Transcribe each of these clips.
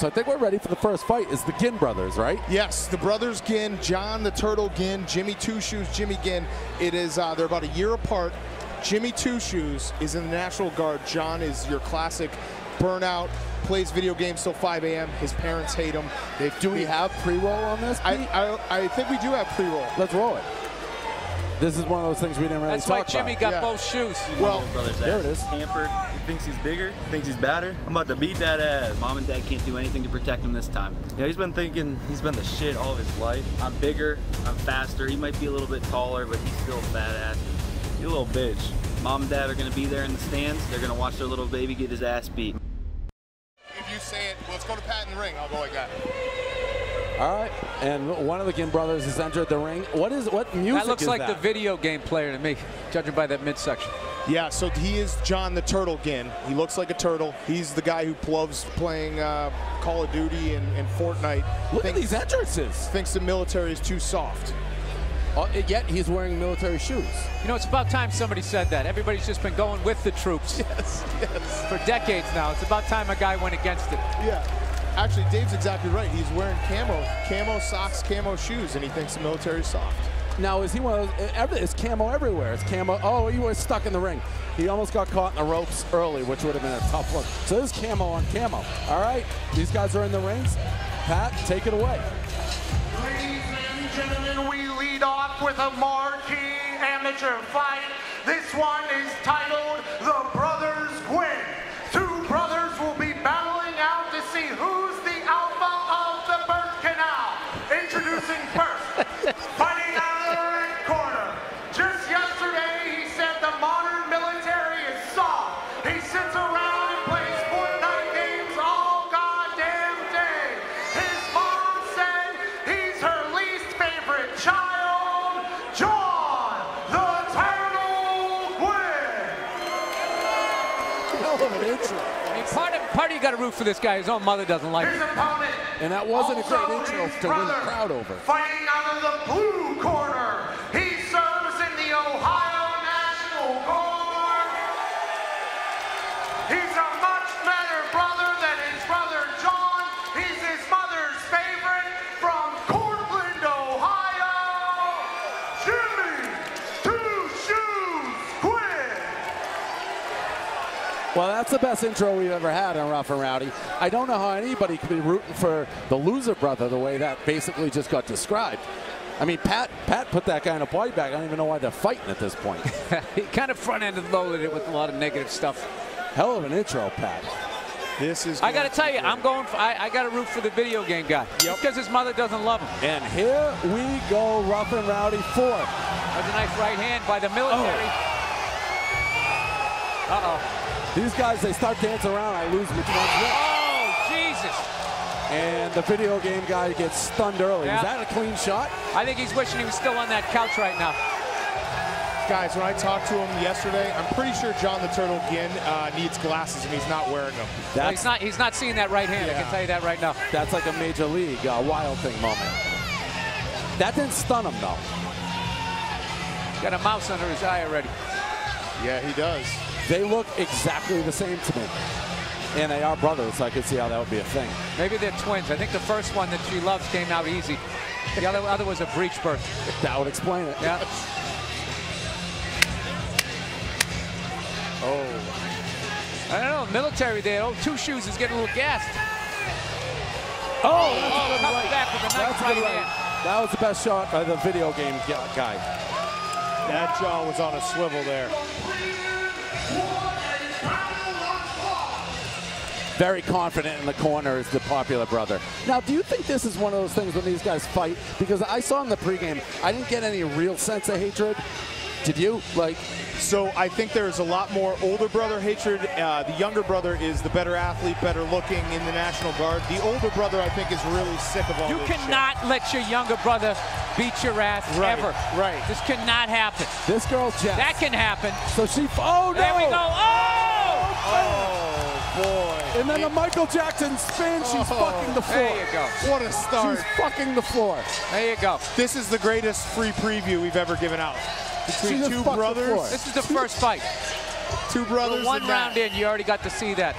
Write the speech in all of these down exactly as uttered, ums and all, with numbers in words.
So I think we're ready for the first fight. Is the Guinn brothers, right? Yes, the brothers Guinn, John the Turtle Guinn, Jimmy Two Shoes Jimmy Guinn. It is uh, they're about a year apart. Jimmy Two Shoes is in the National Guard. John is your classic burnout, plays video games till five A M His parents hate him. They, do we have pre-roll on this, Pete? I, I I think we do have pre-roll. Let's roll it. This is one of those things we didn't really That's talk about. That's why Jimmy about. got yeah. both shoes. Well, there it is. Hampered. He thinks he's bigger. Thinks he's badder. I'm about to beat that ass. Mom and Dad can't do anything to protect him this time. Yeah, he's been thinking he's been the shit all of his life. I'm bigger. I'm faster. He might be a little bit taller, but he's still a badass. You little bitch. Mom and Dad are gonna be there in the stands. They're gonna watch their little baby get his ass beat. If you say it, well, let's go to Pat in the ring. I'll go like that. All right, and one of the Guinn brothers has entered the ring. What is what music? That looks is like that? the video game player to me, judging by that midsection. Yeah, so he is John the Turtle Guinn. He looks like a turtle. He's the guy who loves playing uh, Call of Duty and, and Fortnite. Look thinks, at these entrances. Thinks the military is too soft. Uh, yet he's wearing military shoes. You know, it's about time somebody said that. Everybody's just been going with the troops. Yes, yes. For decades now. It's about time a guy went against it. Yeah. Actually, Dave's exactly right. He's wearing camo, camo socks, camo shoes, and he thinks the military is soft. Now, is he one of those? It's camo everywhere. It's camo. Oh, he was stuck in the ring. He almost got caught in the ropes early, which would have been a tough look. So this is camo on camo. All right. These guys are in the rings. Pat, take it away. Ladies and gentlemen, we lead off with a marquee amateur fight. This one is titled The Brothers Guinn. Two brothers will be battling out to see who's the alpha of the birth canal. Introducing first, fighting out of the red corner. Just yesterday, he said the modern military is soft. He sits around and plays Fortnite games all goddamn day. His mom said he's her least favorite child. I mean, part of, part of you got to root for this guy. His own mother doesn't like him. And that wasn't also a great intro to win the crowd over. Fighting out of the blue corner, he serves in the Ohio National Guard. He's a much better brother than his brother John. He's his mother's favorite from Cortland, Ohio. Jimmy Two Shoes Guinn. Well, that's the best intro we've ever had on Rough and Rowdy. I don't know how anybody could be rooting for the loser brother the way that basically just got described. I mean, Pat Pat put that guy in a party bag. I don't even know why they're fighting at this point. He kind of front-ended loaded it with a lot of negative stuff. Hell of an intro, Pat. This is. I got to tell you, great. I'm going. For, I, I got to root for the video game guy because yep. his mother doesn't love him. And here we go, Rough and Rowdy four. That's a nice right hand by the military. Oh. Uh-oh. These guys, they start dancing around, I lose which one's which. Oh, Jesus. And the video game guy gets stunned early. Yep. Is that a clean shot? I think he's wishing he was still on that couch right now. Guys, when I talked to him yesterday, I'm pretty sure John the Turtle Guinn uh, needs glasses, and he's not wearing them. Well, he's, not, he's not seeing that right hand, yeah. I can tell you that right now. That's like a Major League uh, Wild Thing moment. That didn't stun him, though. Got a mouse under his eye already. Yeah, he does. They look exactly the same to me. And they are brothers, so I could see how that would be a thing. Maybe they're twins. I think the first one that she loves came out easy. The other, other was a breech birth. That would explain it. Yeah. Oh. I don't know, military there. Oh, Two Shoes is getting a little gassed. Oh, oh that's oh, a good right. Back with a nice that's right a good hand. Right. That was the best shot by the video game guy. That jaw was on a swivel there. Very confident in the corner is the popular brother. Now, do you think this is one of those things when these guys fight? Because I saw in the pregame, I didn't get any real sense of hatred. Did you? Like, so I think there is a lot more older brother hatred. Uh, the younger brother is the better athlete, better looking in the National Guard. The older brother, I think, is really sick of all you this You cannot shit. let your younger brother beat your ass right, ever. Right. This cannot happen. This girl's Jeff. That can happen. So she. Oh, no. There we go. Oh! Oh! Boy. And then the Michael Jackson spin, she's oh, fucking the floor. There you go. What a start. She's fucking the floor. There you go. This is the greatest free preview we've ever given out. Between two brothers. This is the first fight. Two brothers. Well, one round in, you already got to see that.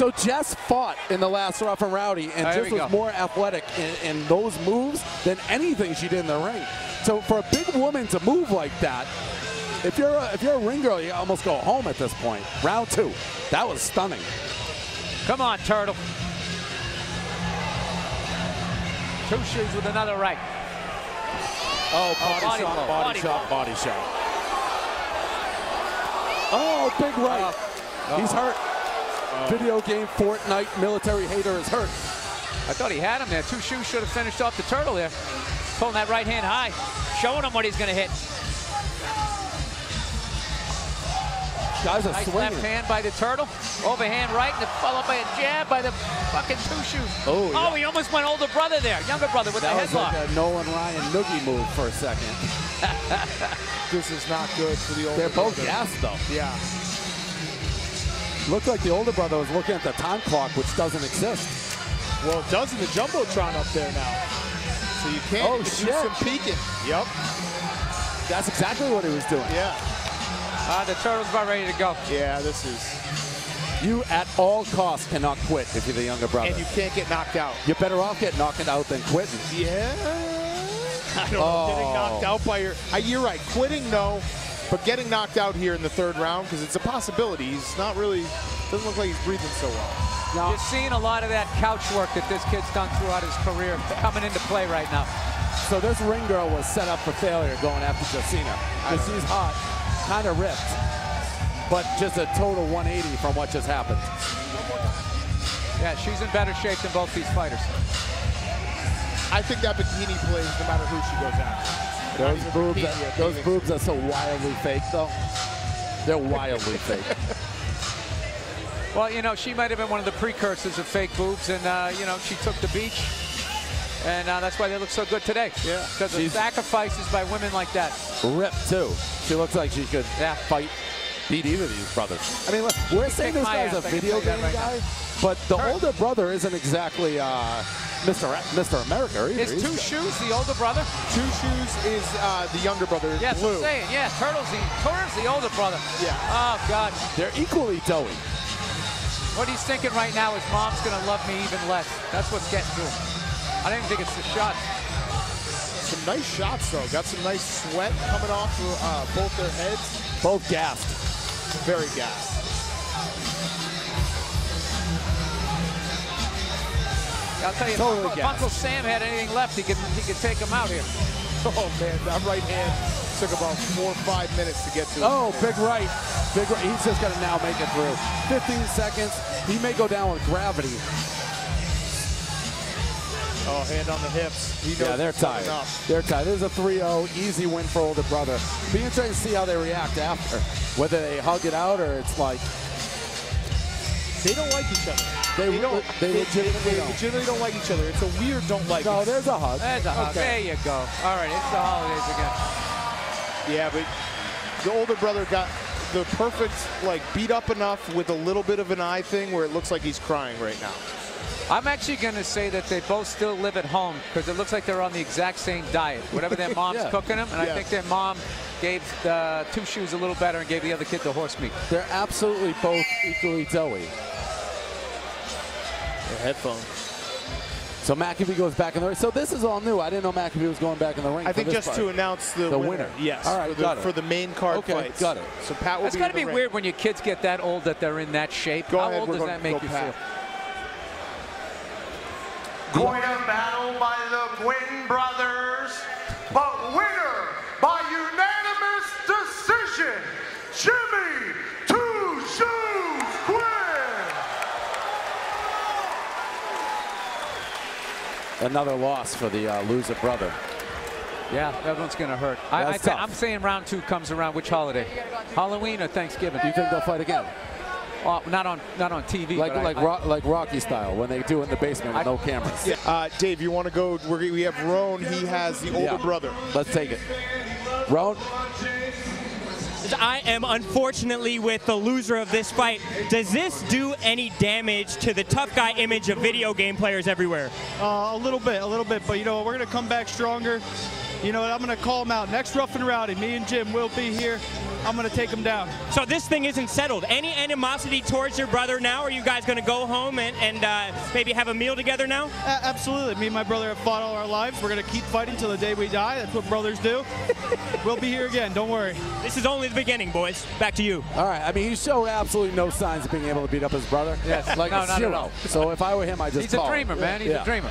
So Jess fought in the last Rough and Rowdy, and Jess was more athletic in, in those moves than anything she did in the ring. So for a big woman to move like that, if you're a, if you're a ring girl, you almost go home at this point. Round two. That was stunning. Come on, Turtle. Two Shoes with another right. Oh, body, oh, body shot, body, body shot, body shot. Oh, big right. Uh, uh, He's hurt. Uh, Video game Fortnite military hater is hurt. I thought he had him there. Two Shoes should have finished off the Turtle there. Pulling that right hand high, showing him what he's going to hit. Guys are nice swinging. Left hand by the Turtle, overhand right, and followed by a jab by the fucking Two Shoes. Oh, yeah. Oh, he almost went older brother there, younger brother with that the headlock. That was like a Nolan Ryan noogie move for a second. This is not good for the older brother. They're both gassed, though. Yeah. Looked like the older brother was looking at the time clock, which doesn't exist. Well, it does in the Jumbotron up there now. So you can't oh, shit. do some peeking. Yep. That's exactly what he was doing. Yeah. Uh, the Turtle's about ready to go. Yeah, this is... You, at all costs, cannot quit if you're the younger brother. And you can't get knocked out. You're better off getting knocked out than quitting. Yeah. I don't oh. know, getting knocked out by your... Uh, you're right, quitting, no. But getting knocked out here in the third round, because it's a possibility. He's not really... Doesn't look like he's breathing so well. No. You're seeing a lot of that couch work that this kid's done throughout his career coming into play right now. So this ring girl was set up for failure going after Jacina. Because she's hot. Kind of ripped, but just a total one eighty from what just happened. Yeah, she's in better shape than both these fighters. I think that bikini plays no matter who she goes after. Those boobs, bikini, are, those boobs are so wildly fake, though. They're wildly fake. Well, you know, she might have been one of the precursors of fake boobs, and uh, you know, she took the beach, and uh, that's why they look so good today. Yeah, because of sacrifices by women like that. Ripped too. She looks like she could yeah. fight, beat either of these brothers. I mean, look, we're saying this guy's a video game right guy, now. but the Her. older brother isn't exactly uh, Mister A Mister America either. Is Two Shoes the older brother? Two Shoes is uh, the younger brother. Yes, Blue. I'm saying. Yeah, Turtle's the, Turtle's the older brother. Yeah. Oh God. They're equally doughy. What he's thinking right now is, Mom's gonna love me even less. That's what's getting to him. I don't even think it's the shot. Some nice shots, though. Got some nice sweat coming off of, uh, both their heads. Both gassed. Very gassed. I'll tell you, totally if, if Uncle Sam had anything left, he could, he could take him out here. Oh, man, that right hand took about four or five minutes to get to it. Oh, big right. Big right. He's just going to now make it through. fifteen seconds. He may go down with gravity. Oh, hand on the hips. He yeah, they're tired. Enough. They're tired. This is a three oh, easy win for older brother. Be interested to see how they react after, whether they hug it out or it's like... They don't like each other. They, they, don't, they, they, legitimately, they, they don't. legitimately don't like each other. It's a weird don't like No, it. there's a hug. There's a hug. Okay. There you go. All right, it's the holidays again. Yeah, but the older brother got the perfect, like, beat up enough with a little bit of an eye thing where it looks like he's crying right now. I'm actually going to say that they both still live at home, because it looks like they're on the exact same diet, whatever their mom's yeah. cooking them. And yeah. I think their mom gave the Two Shoes a little better and gave the other kid the horse meat. They're absolutely both equally doughy. Their headphones. So McAfee goes back in the ring. So this is all new. I didn't know McAfee was going back in the ring. I think just part. to announce the, the winner. winner. Yes. All right, for, got the, it. for the main card okay, fights. Got it. So Pat will That's be got to be ring. weird when your kids get that old that they're in that shape. Go How ahead, old does that make you Pat. feel? Point of battle by the Guinn brothers, but winner by unanimous decision, Jimmy Two Shoes Guinn. Another loss for the uh, loser brother. Yeah, that one's gonna hurt. I, I th I'm saying round two comes around which holiday? Halloween or Thanksgiving? Do you think they'll fight again? Uh, not on, not on T V. Like, like, I, I, like Rocky style, when they do it in the basement with I, no cameras. Yeah. Uh, Dave, you want to go? We're, we have Roan. He has the older yeah. brother. Let's take it. Roan. I am unfortunately with the loser of this fight. Does this do any damage to the tough guy image of video game players everywhere? Uh, a little bit, a little bit. But you know, we're gonna come back stronger. You know what, I'm gonna call him out. Next Rough and Rowdy, me and Jim will be here. I'm gonna take him down. So this thing isn't settled. Any animosity towards your brother now? Are you guys gonna go home and, and uh, maybe have a meal together now? Uh, absolutely, me and my brother have fought all our lives. We're gonna keep fighting till the day we die. That's what brothers do. We'll be here again, don't worry. This is only the beginning, boys. Back to you. All right, I mean, he showed absolutely no signs of being able to beat up his brother. Yes, like no, a zero. So if I were him, I'd just He's call. a dreamer, man, he's yeah. a dreamer.